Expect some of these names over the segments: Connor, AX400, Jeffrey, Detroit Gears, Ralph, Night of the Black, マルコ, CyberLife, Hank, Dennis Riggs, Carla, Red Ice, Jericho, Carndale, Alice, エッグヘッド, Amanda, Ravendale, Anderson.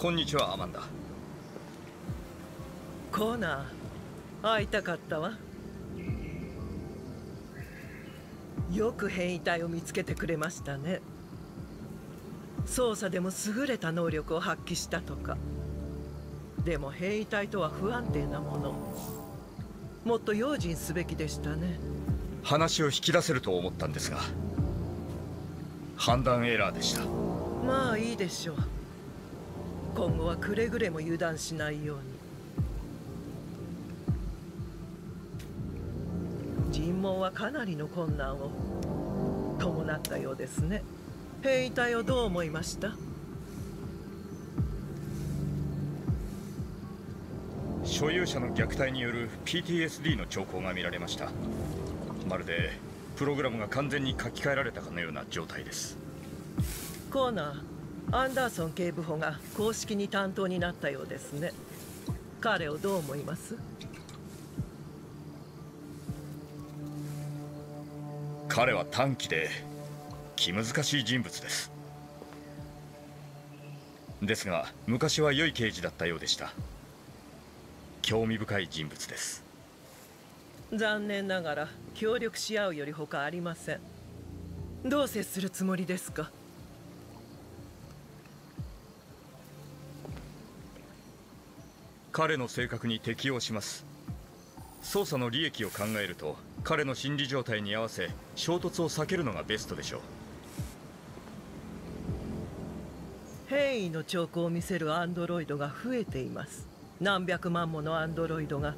こんにちは、アマンダ。コーナー、会いたかったわ。よく変異体を見つけてくれましたね。操作でも優れた能力を発揮したとか。でも変異体とは不安定なもの。もっと用心すべきでしたね。話を引き出せると思ったんですが、判断エラーでした。まあいいでしょう。今後はくれぐれも油断しないように。尋問はかなりの困難を伴ったようですね。変異体をどう思いました？所有者の虐待による PTSD の兆候が見られました。まるでプログラムが完全に書き換えられたかのような状態です。コーナー、アンダーソン警部補が公式に担当になったようですね。彼をどう思います？彼は短気で気難しい人物です。ですが昔は良い刑事だったようでした。興味深い人物です。残念ながら協力し合うより他ありません。どう接するつもりですか？彼の性格に適応します。捜査の利益を考えると彼の心理状態に合わせ衝突を避けるのがベストでしょう。変異の兆候を見せるアンドロイドが増えています。何百万ものアンドロイドが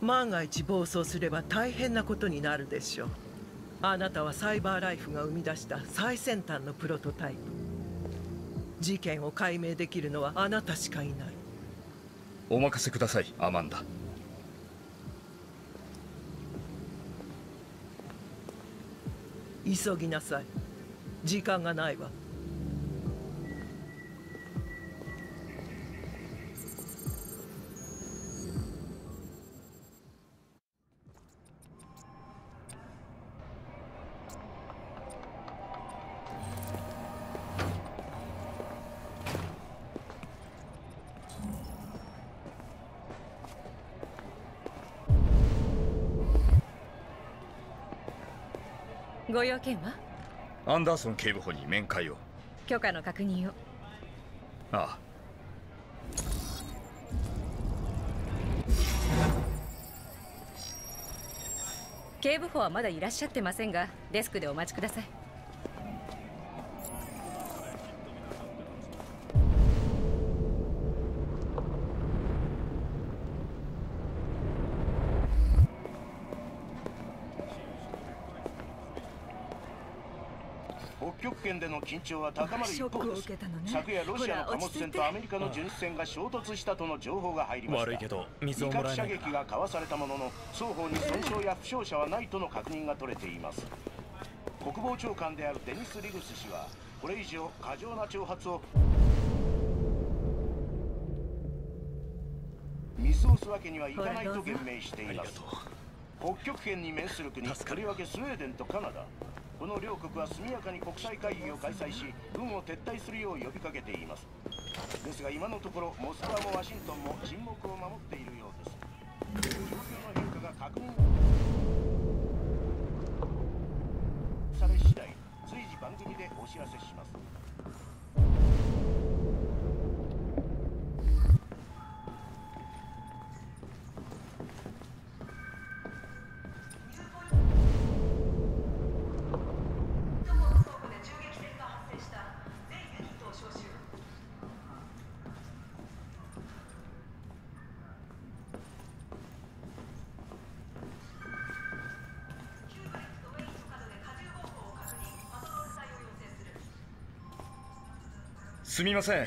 万が一暴走すれば大変なことになるでしょう。あなたはサイバーライフが生み出した最先端のプロトタイプ。事件を解明できるのはあなたしかいない。お任せください、アマンダ。急ぎなさい。時間がないわ。ご用件は？アンダーソン警部補に面会を。許可の確認を。ああ。警部補はまだいらっしゃってませんが、デスクでお待ちください。での緊張は高まる一方です。昨夜ロシアの貨物船とアメリカの巡視船が衝突したとの情報が入りました。悪いけど威嚇射撃が交わされたものの双方に損傷や負傷者はないとの確認が取れています。国防長官であるデニス・リグス氏はこれ以上過剰な挑発を見過ごすわけにはいかないと言明しています。北極圏に面する国、とりわけスウェーデンとカナダ、この両国は速やかに国際会議を開催し、軍を撤退するよう呼びかけています。ですが今のところ、モスクワもワシントンも沈黙を守っているようです。状況の変化が確認され次第、随時番組でお知らせします。すみません。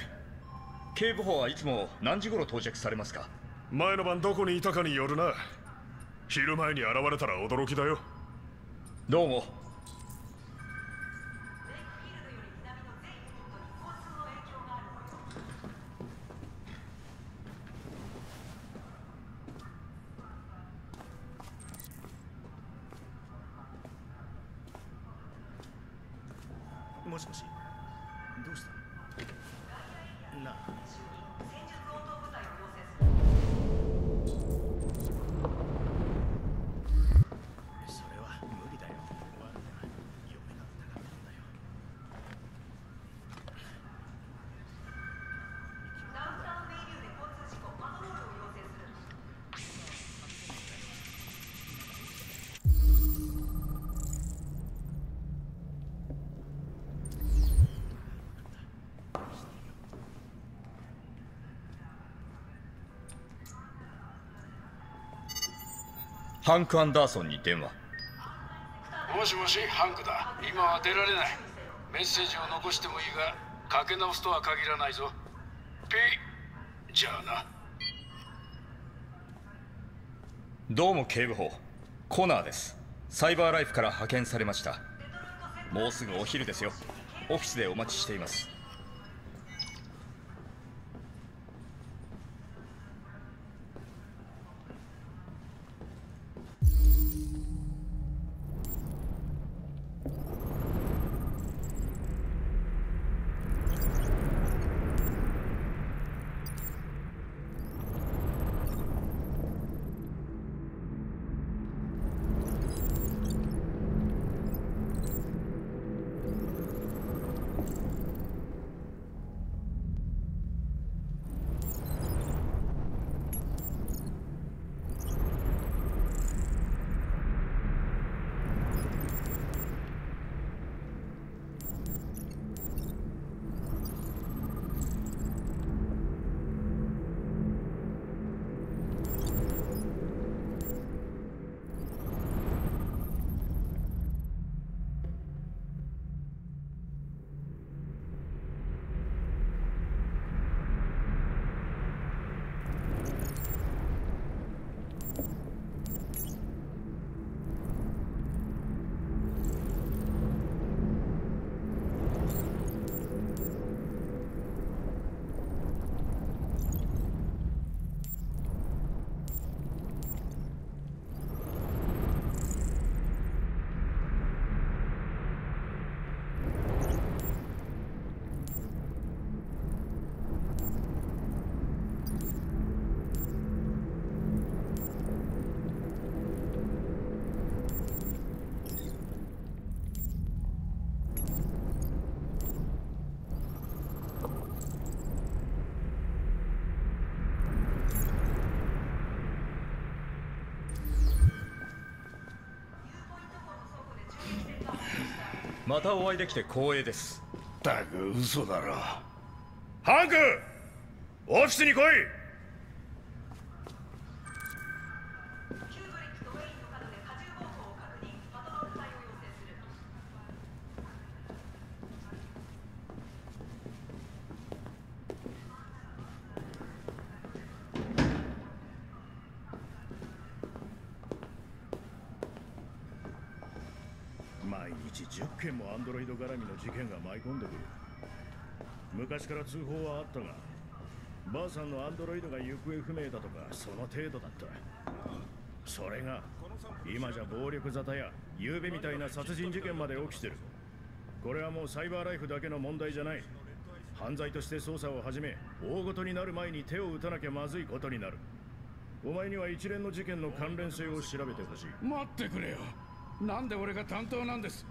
警部補はいつも何時頃到着されますか？前の晩どこにいたかによるな。昼前に現れたら驚きだよ。どうも。もしもし。どうした？ハンク・アンダーソンに電話。もしもし、ハンクだ。今は出られない。メッセージを残してもいいが、かけ直すとは限らないぞ。ピー、じゃあな。どうも警部補、コナーです。サイバーライフから派遣されました。もうすぐお昼ですよ。オフィスでお待ちしています。またお会いできて光栄です。ったく嘘だろ。ハンク、オフィスに来い。絡みの事件が舞い込んでくる。昔から通報はあったが、ばあさんのアンドロイドが行方不明だとかその程度だった。それが今じゃ暴力沙汰や昨夜みたいな殺人事件まで起きてる。これはもうサイバーライフだけの問題じゃない。犯罪として捜査を始め、大事になる前に手を打たなきゃまずいことになる。お前には一連の事件の関連性を調べてほしい。待ってくれよ。なんで俺が担当なんです。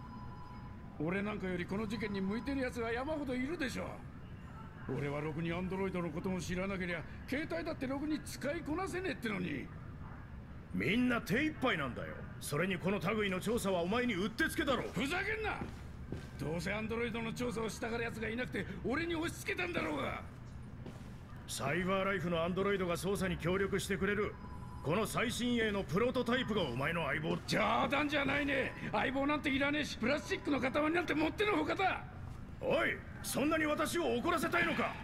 俺なんかよりこの事件に向いてる奴が山ほどいるでしょ。俺はろくにアンドロイドのことも知らなけりゃ携帯だってろくに使いこなせねえってのに。みんな手一杯なんだよ。それにこの類の調査はお前にうってつけだろ。ふざけんな。どうせアンドロイドの調査をしたがる奴がいなくて俺に押し付けたんだろうが。サイバーライフのアンドロイドが捜査に協力してくれる。この最新鋭のプロトタイプがお前の相棒。冗談じゃないね。相棒なんていらねえし、プラスチックの塊なんて持ってのほかだ。おい、そんなに私を怒らせたいのか。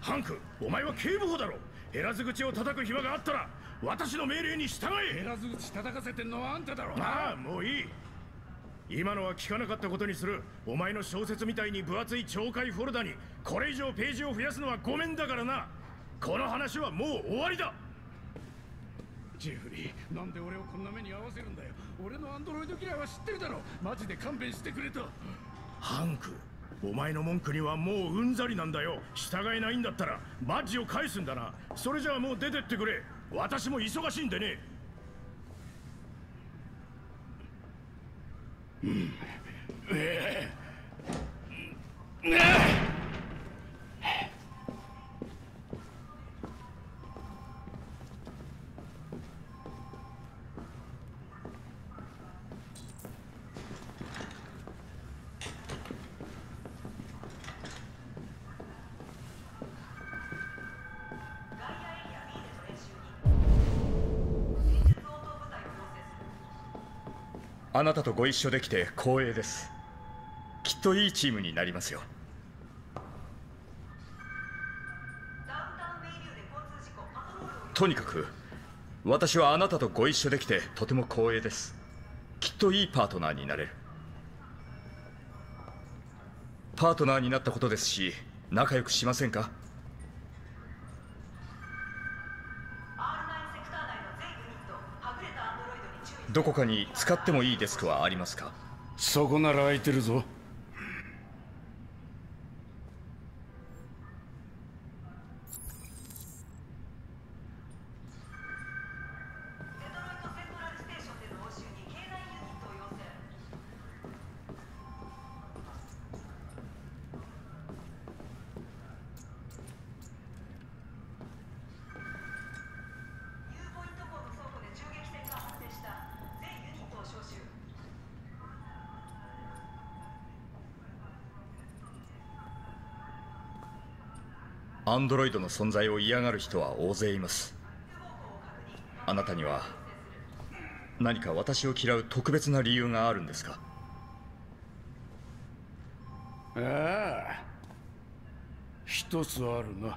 ハンク、お前は警部補だろ。減らず口を叩く暇があったら私の命令に従え。減らず口叩かせてんのはあんただろ。ああ、もういい。今のは聞かなかったことにする。お前の小説みたいに分厚い懲戒フォルダにこれ以上ページを増やすのはごめんだからな。この話はもう終わりだ。ジェフリー、なんで俺をこんな目に遭わせるんだよ。俺のアンドロイド嫌いは知ってるだろ。マジで勘弁してくれと。ハンク、お前の文句にはもううんざりなんだよ。従えないんだったらバッジを返すんだな。それじゃあもう出てってくれ。私も忙しいんでね。うん。あなたとご一緒できて光栄です。きっといいチームになりますよ。とにかく私はあなたとご一緒できてとても光栄です。きっといいパートナーになれる。パートナーになったことですし、仲良くしませんか？どこかに使ってもいいデスクはありますか？そこなら空いてるぞ。アンドロイドの存在を嫌がる人は大勢います。あなたには何か私を嫌う特別な理由があるんですか？ああ、一つあるな。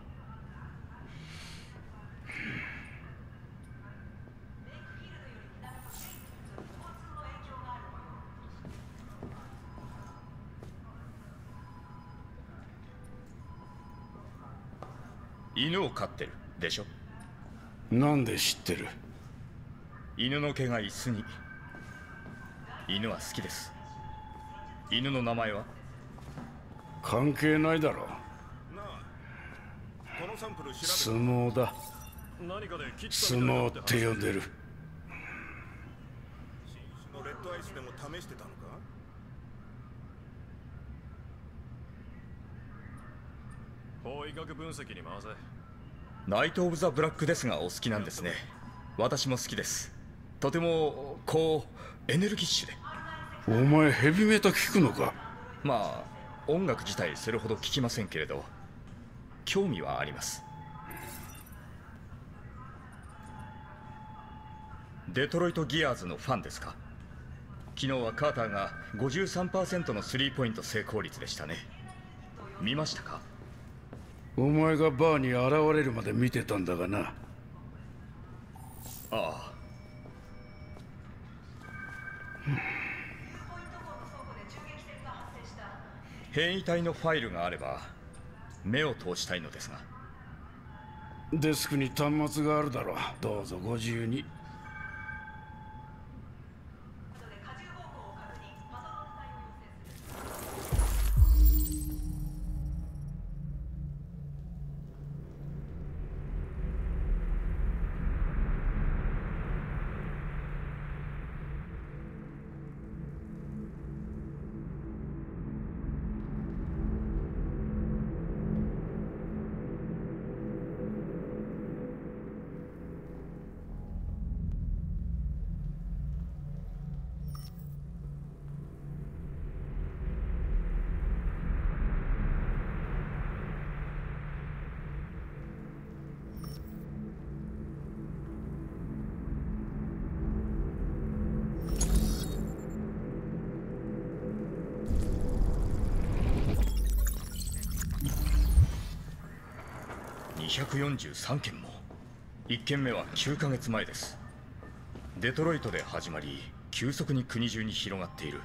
犬を飼ってるでしょ？なんで知ってる？犬の毛が椅子に。犬は好きです。犬の名前は？関係ないだろう。相撲だ。相撲って呼んでる。レッドアイスでも試してたのか？法医学分析に回せ。ナイト・オブ・ザ・ブラックですがお好きなんですね。私も好きです。とてもこうエネルギッシュで。お前ヘビメタ聞くのか？まあ音楽自体それほど聞きませんけれど興味はあります。デトロイト・ギアーズのファンですか？昨日はカーターが 53% のスリーポイント成功率でしたね。見ましたか？お前がバーに現れるまで見てたんだがな。ああ。変異体のファイルがあれば目を通したいのですが。デスクに端末があるだろう。どうぞご自由に。243件も。1件目は9ヶ月前です。デトロイトで始まり急速に国中に広がっている。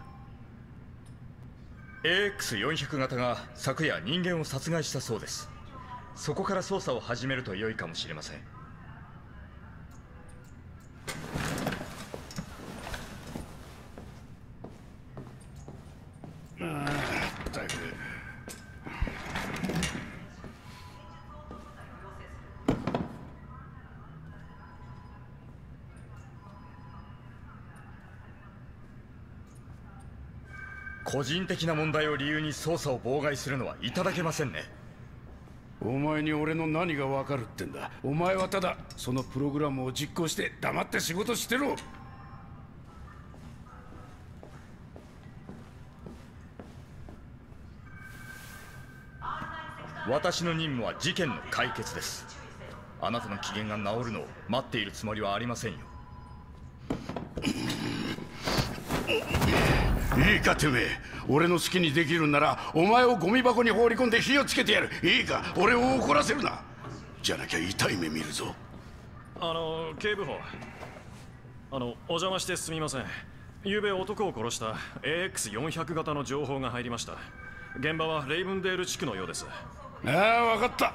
AX400 型が昨夜人間を殺害したそうです。そこから捜査を始めると良いかもしれません。個人的な問題を理由に捜査を妨害するのはいただけませんね。お前に俺の何が分かるってんだ。お前はただそのプログラムを実行して黙って仕事してろ。私の任務は事件の解決です。あなたの機嫌が治るのを待っているつもりはありませんよ。いいかてめえ、俺の好きにできるんならお前をゴミ箱に放り込んで火をつけてやる。いいか、俺を怒らせるな。じゃなきゃ痛い目見るぞ。警部補、お邪魔してすみません。昨夜男を殺した AX400 型の情報が入りました。現場はレイブンデール地区のようです。ああ、わかった。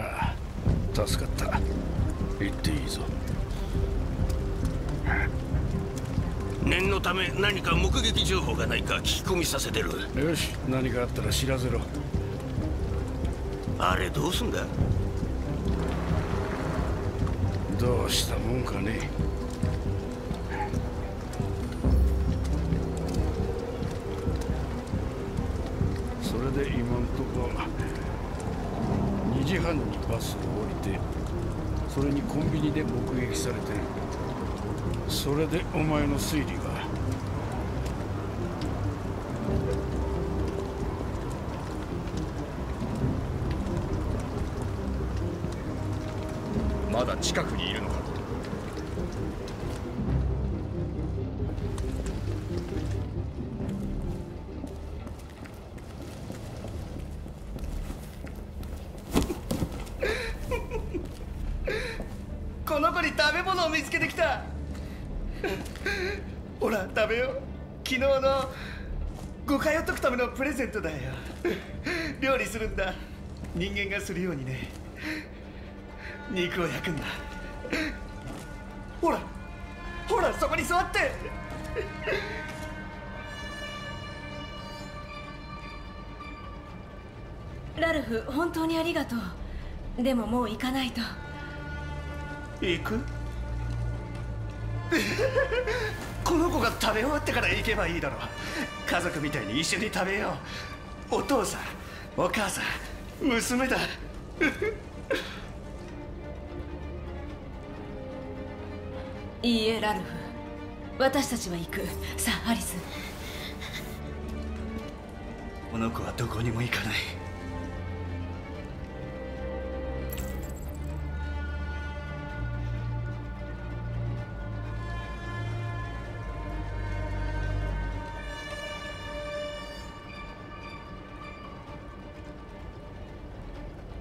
ああ、助かった。行っていいぞ。念のため何か目撃情報がないか聞き込みさせてる。よし、何かあったら知らせろ。あれどうすんだ。どうしたもんかね。それで今んとこ2時半にバスを降りて、それにコンビニで目撃されて、それでお前の推理が。まだ近くにいるのか。この子に食べ物を見つけてきた。ほら食べよう。昨日の誤解を解くためのプレゼントだよ。料理するんだ。人間がするようにね。肉を焼くんだ。ほらほら、そこに座って。ラルフ、本当にありがとう。でももう行かないと。行く？この子が食べ終わってから行けばいいだろう。家族みたいに一緒に食べよう。お父さん、お母さん、娘だ。いいえ、ラルフ。私たちは行く。さあ、アリス。この子はどこにも行かない。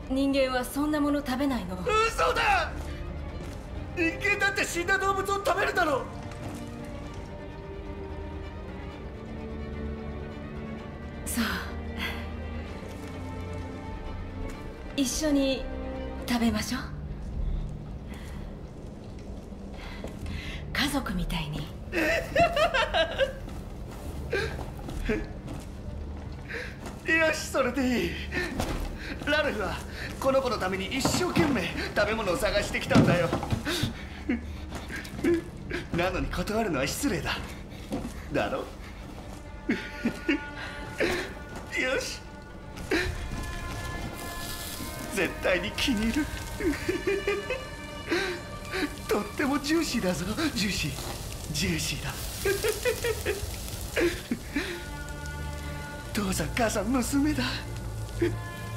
人間はそんなもの食べないの。嘘だ！人間だって死んだ動物を食べるだろう。そう、一緒に食べましょう。家族みたいに。よし、それでいい。ラルフはこの子のために一生懸命食べ物を探してきたんだよ。なのに断るのは失礼だ。だろ？よし、絶対に気に入る。とってもジューシーだぞ。ジューシー、ジューシーだ。父さん、母さん、娘だ。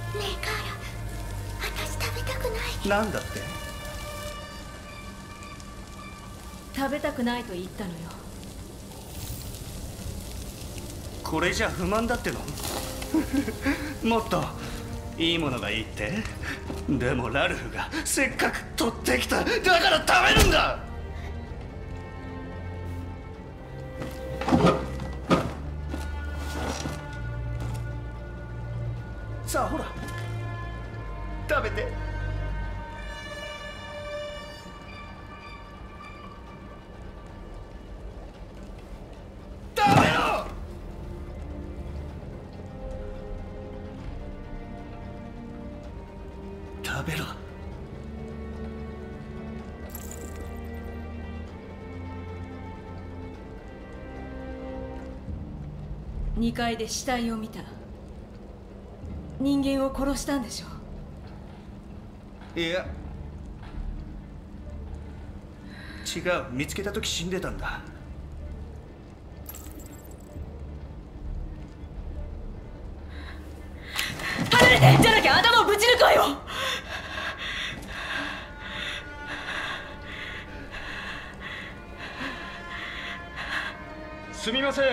ねえカーラ、私食べたくない。なんだって？食べたくないと言ったのよ。これじゃ不満だっての。もっといいものがいいって。でもラルフがせっかく取ってきた。だから食べるんだ。さあほら食べて。食べろ。2階で死体を見た。人間を殺したんでしょ。いや違う、見つけた時死んでたんだ。離れて。じゃなきゃ頭をぶち抜くわよ。すみません。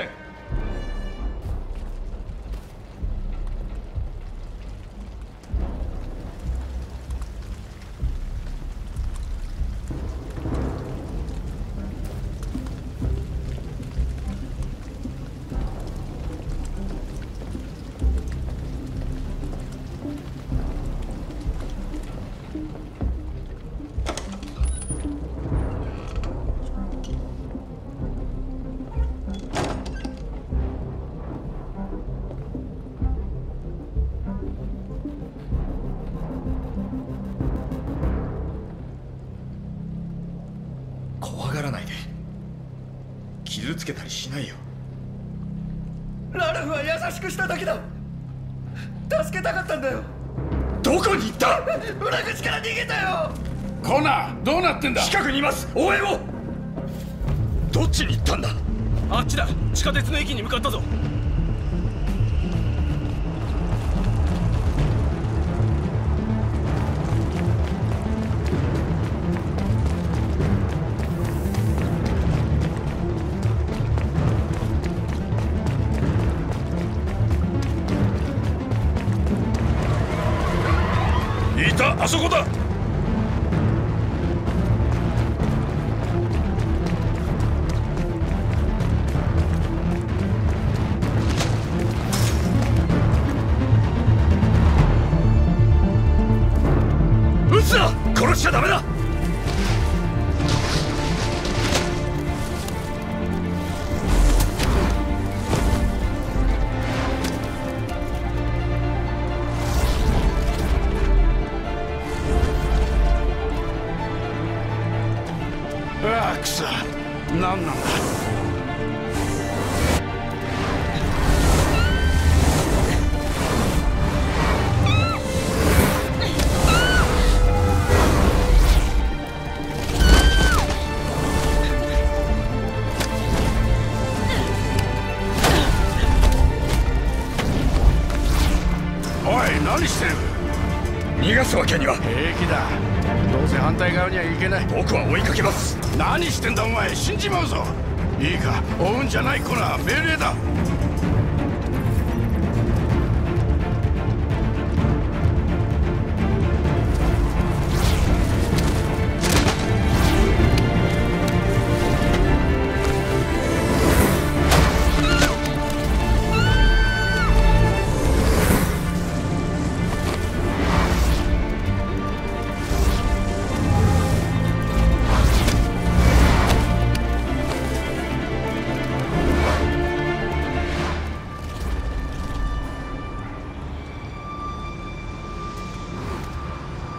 ないで。傷つけたりしないよ。ラルフは優しくしただけだ。助けたかったんだよ。どこに行った？裏口から逃げたよ。コナー、どうなってんだ？近くにいます。応援を。どっちに行ったんだ？あっちだ。地下鉄の駅に向かったぞ。あそこだ。撃つな。殺しちゃダメだ。何なんだ。おい、何してる。逃がすわけには。平気だ。どうせ反対側には行けない。僕は追いかけます。何してんだお前。死んじまうぞ。いいか、追うんじゃない。これは命令だ。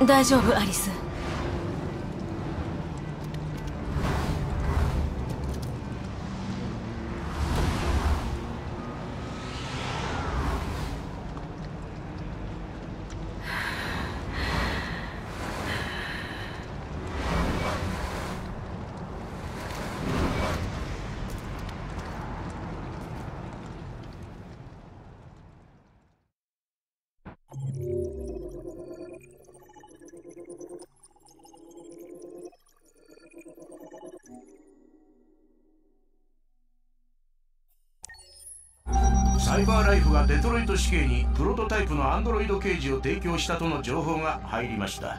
大丈夫、アリス。サイバーライフがデトロイト市警にプロトタイプのアンドロイド刑事を提供したとの情報が入りました。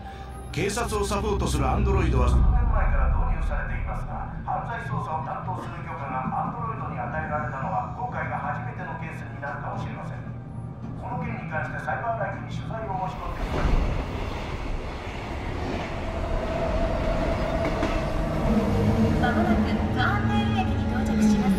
警察をサポートするアンドロイドは数年前から導入されていますが、犯罪捜査を担当する許可がアンドロイドに与えられたのは今回が初めてのケースになるかもしれません。この件に関してサイバーライフに取材を申し込んでいます。まもなくカーンデール駅に到着します。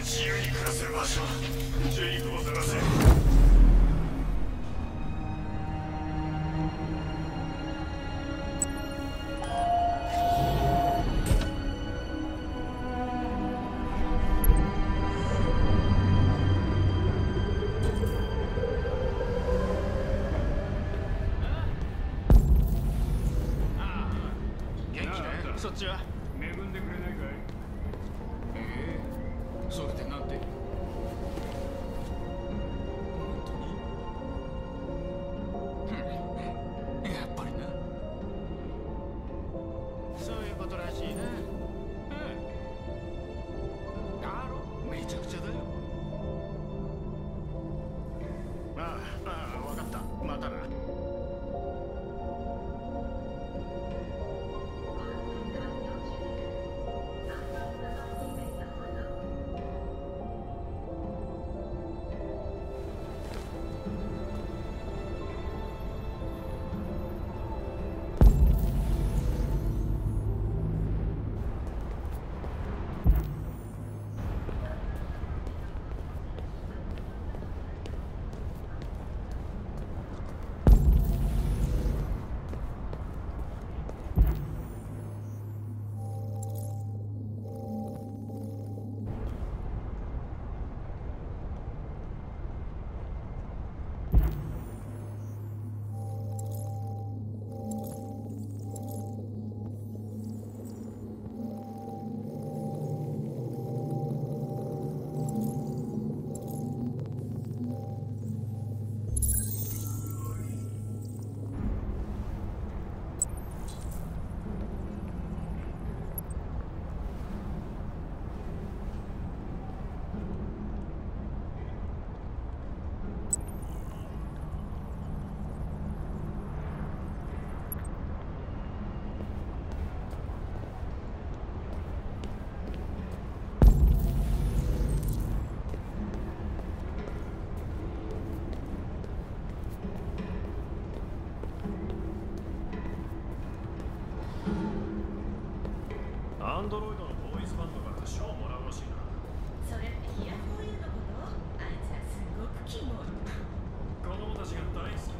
自由に暮らせる場所、ジェイクを探せ。元気かい？そっちは恵んでくれないかい？それでなんて。本当にやっぱりな。そういうことらしいな。だろ、めちゃくちゃだよ。まあまあ、わかった。またな。ンドロイドのボーイズバンドから賞をもらうらしいな。それってヒアフォーユーのこと？あいつらすごくキモい。子供たちが大好きですね。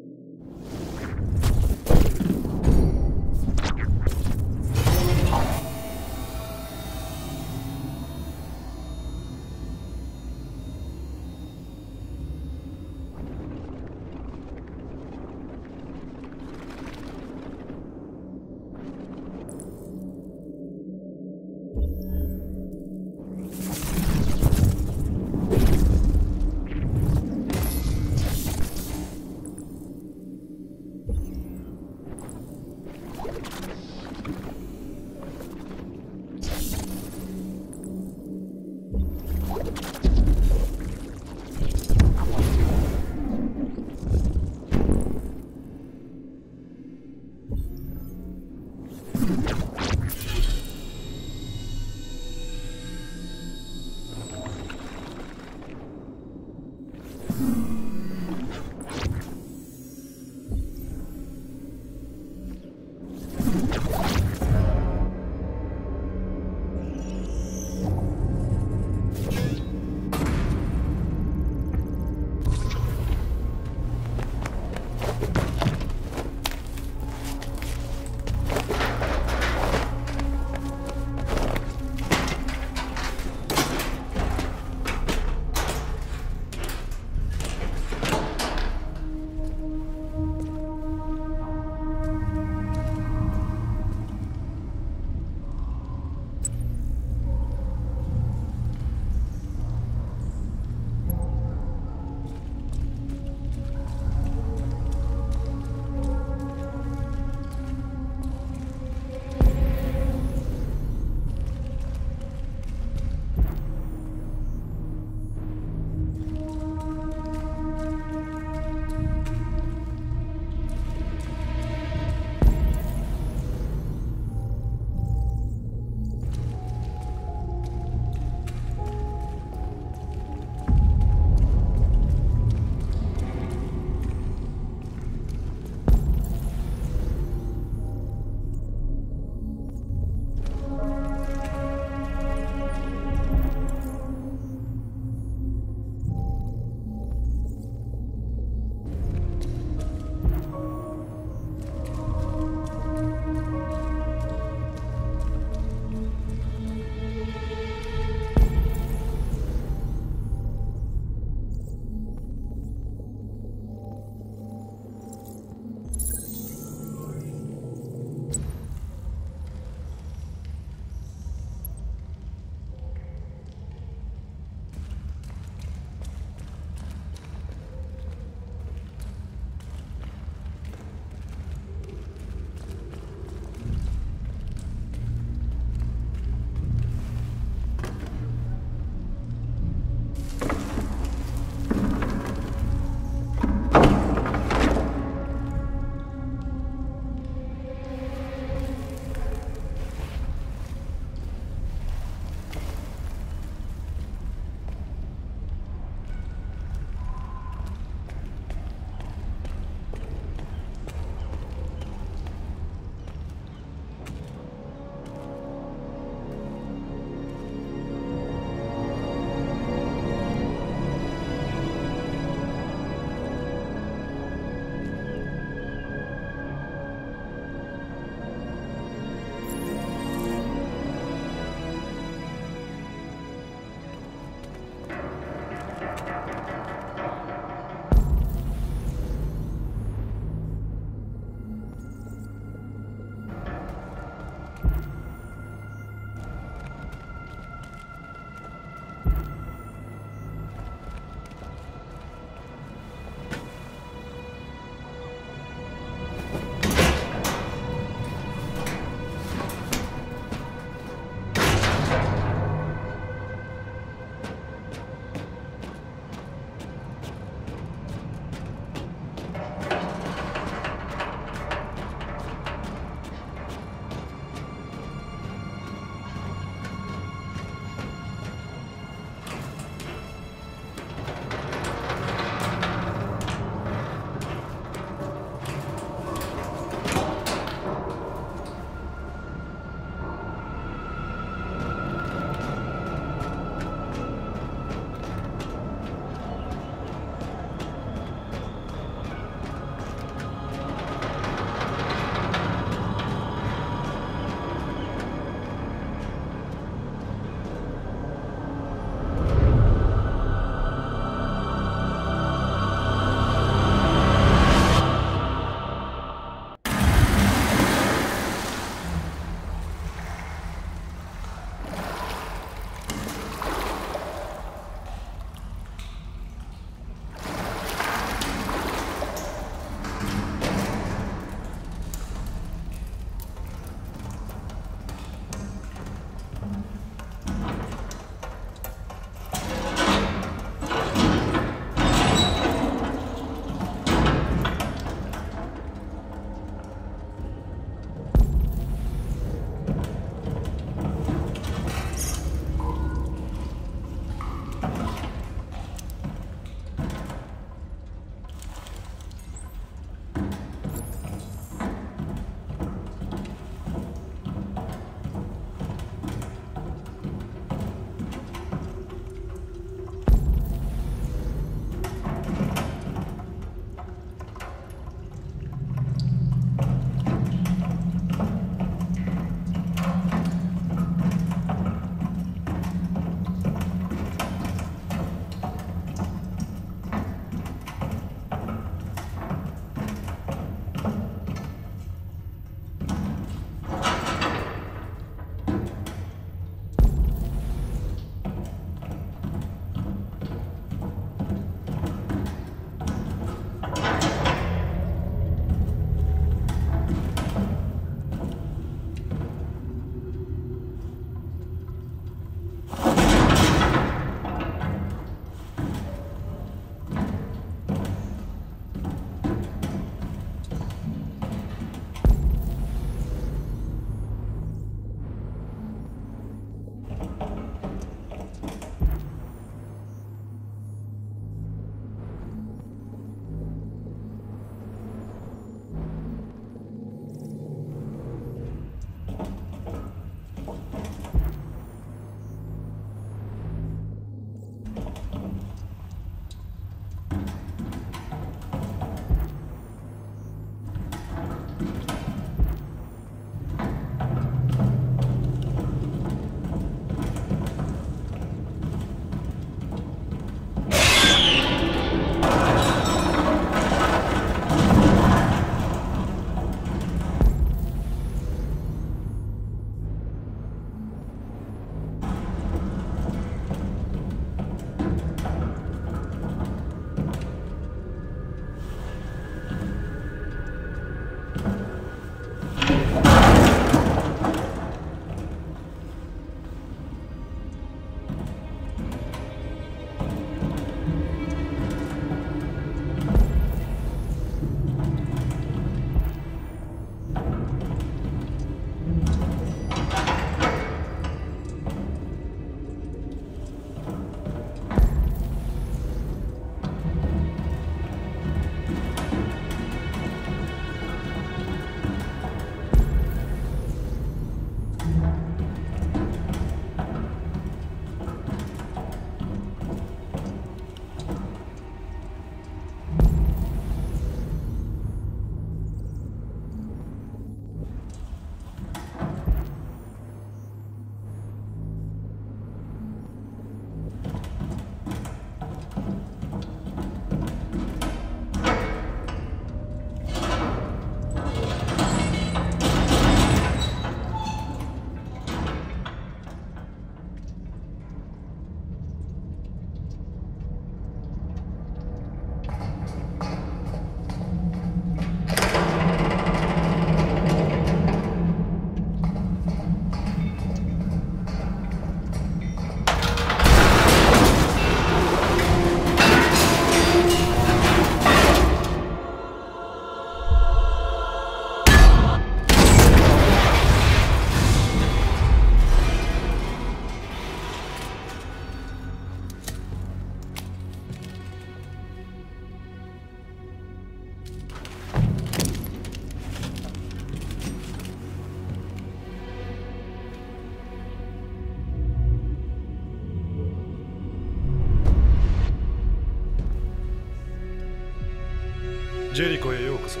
ジェリコへようこそ。